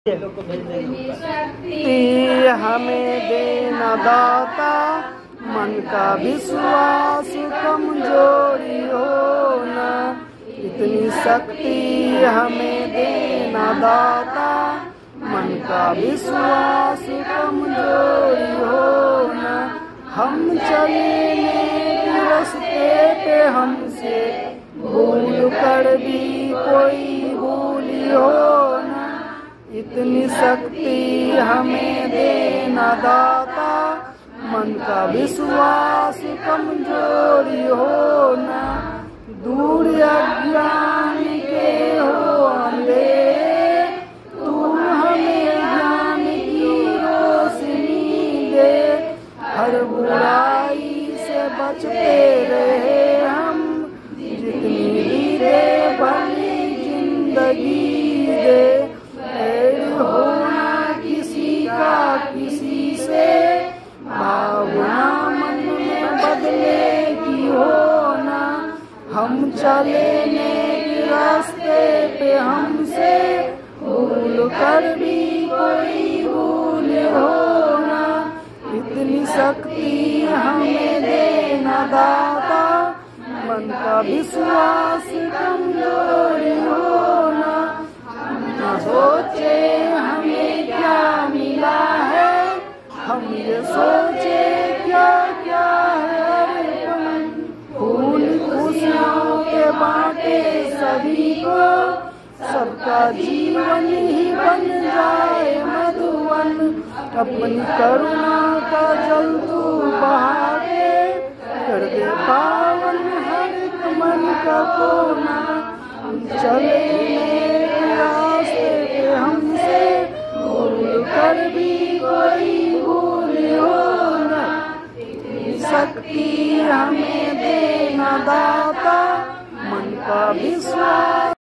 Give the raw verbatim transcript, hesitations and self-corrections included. शक्ति हमें देना दाता, मन का विश्वास कमजोरी होना। इतनी शक्ति हमें देना दाता, मन का विश्वास कमजोरी होना। हम चलने के रास्ते पे हमसे भूल कर भी कोई भूली हो। इतनी शक्ति हमें देना दाता, मन का विश्वास कमजोरी होना। दूर अज्ञान के हो अंधेरे, तुम हमें ज्ञान की रोशनी दे। हर बुराई से बचते रहे हम, जितनी रे भली जिंदगी दे। हम चलेंगे रास्ते पे हमसे भूल कर भी कोई भूल होना। इतनी शक्ति हमें देना दाता, मन का विश्वास कमजोर होना। हम न सोचे हमें क्या मिला है, हम ये सोचे क्या क्या बांटे सभी को। सबका जीवन ही बन जाए मधुवन, अपनी करुणा का जल तू बहा दे। कर दे पावन हर एक मन का कोना। हम चले रास्ते पे हमसे भूल कर भी कोई भूल होना। इतनी शक्ति हमें देना दाता, मन का विश्वास।